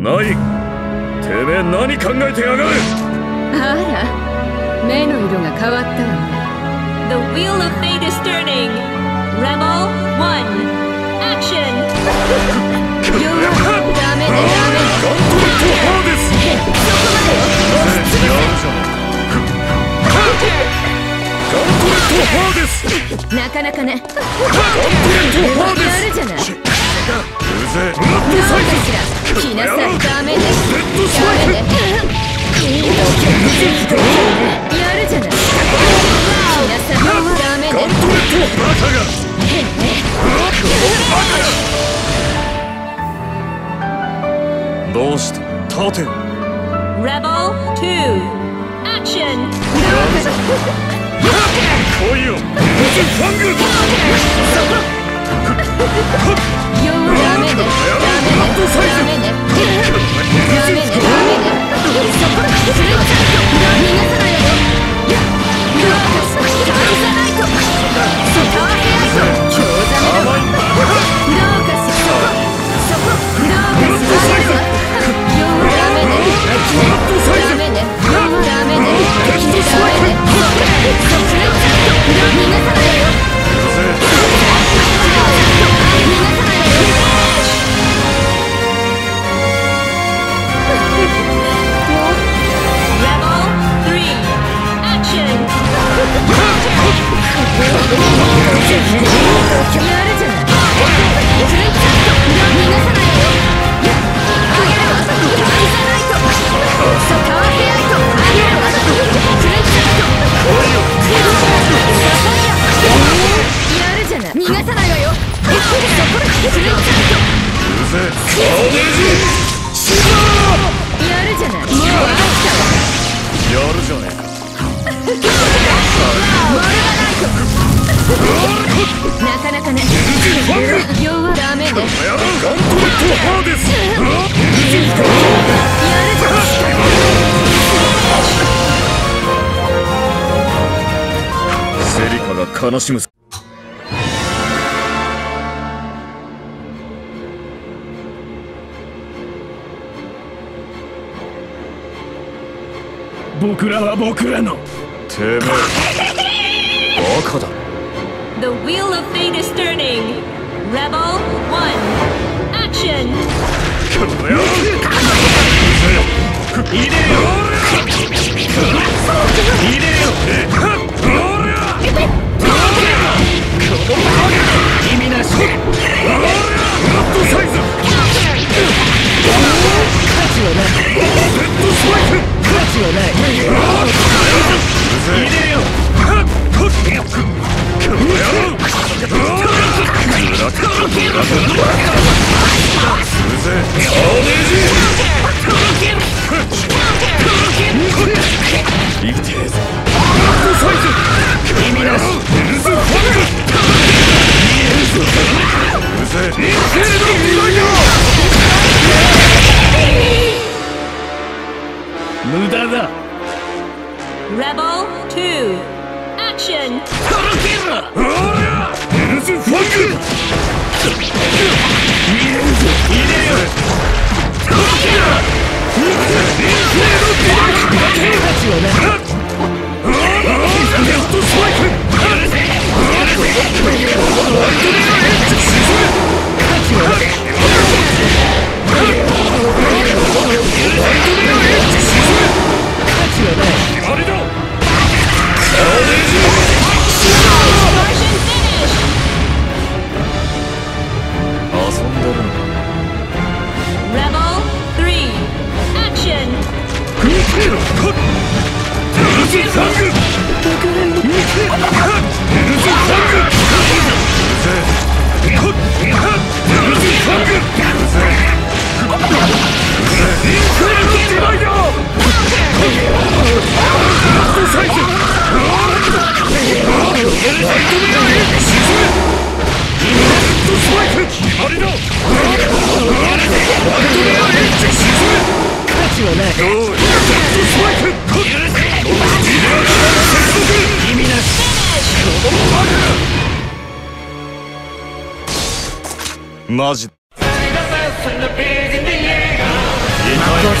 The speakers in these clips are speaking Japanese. ない。てめえ何考えてやがる。あら、目の色が変わったわね。The wheel of fate is turning. Rebel 1, action. どうした、立て。 Rebel 2 Action 来いよ。悲しむ。僕らは僕らの。てめえ。バカだ。The wheel of fate is turning. Rebel 1, action. 入れよ。入れよ。 無駄だ。 Rebel 2 Action マジ。勝負は専門の仕方ありません。ここで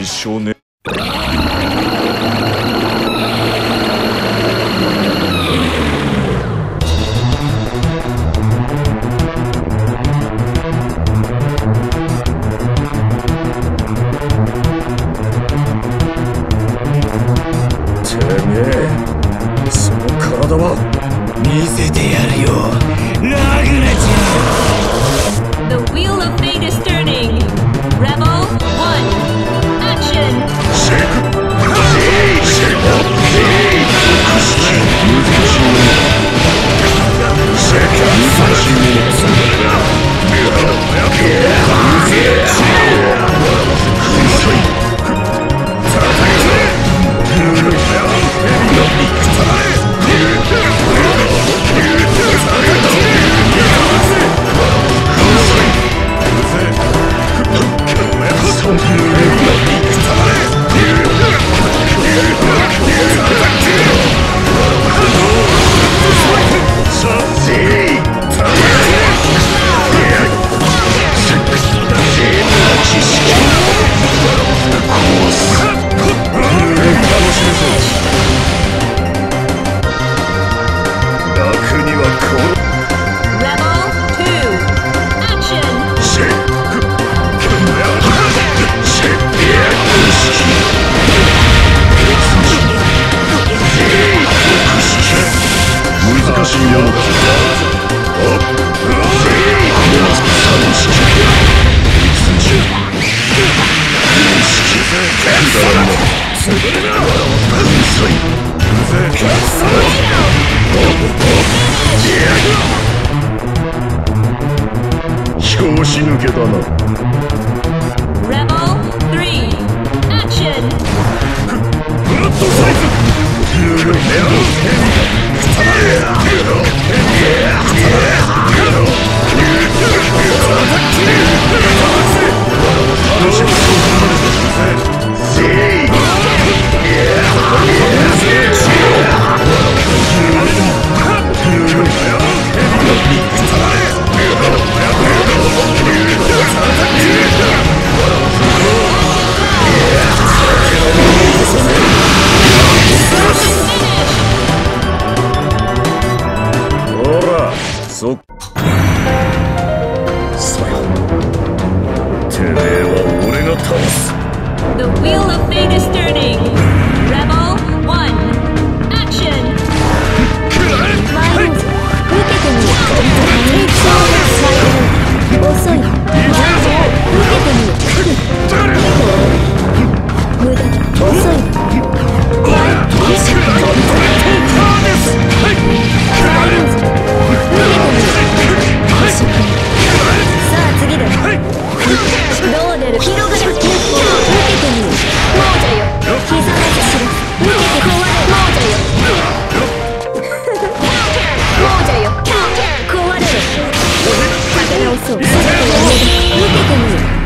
一生ね。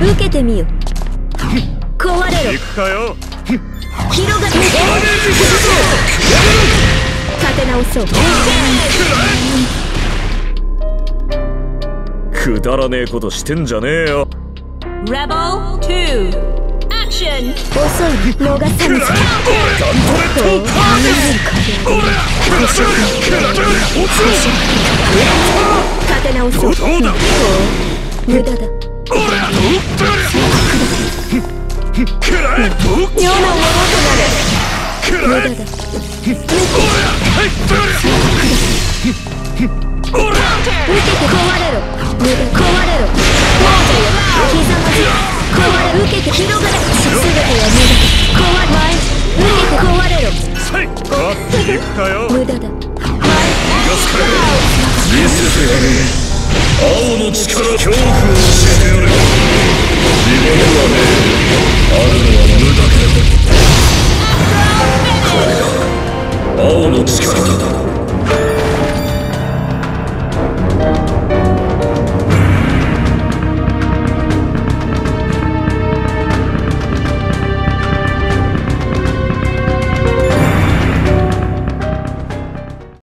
受けてみよ。壊れろ。行くかよ。広がって。立て直そう。くだらねえことしてんじゃねえよ。レベル2。遅い、逃さぬ。立て直そう。無駄だ。妙なものとなれ。無駄だ。壊れろ。無駄だ。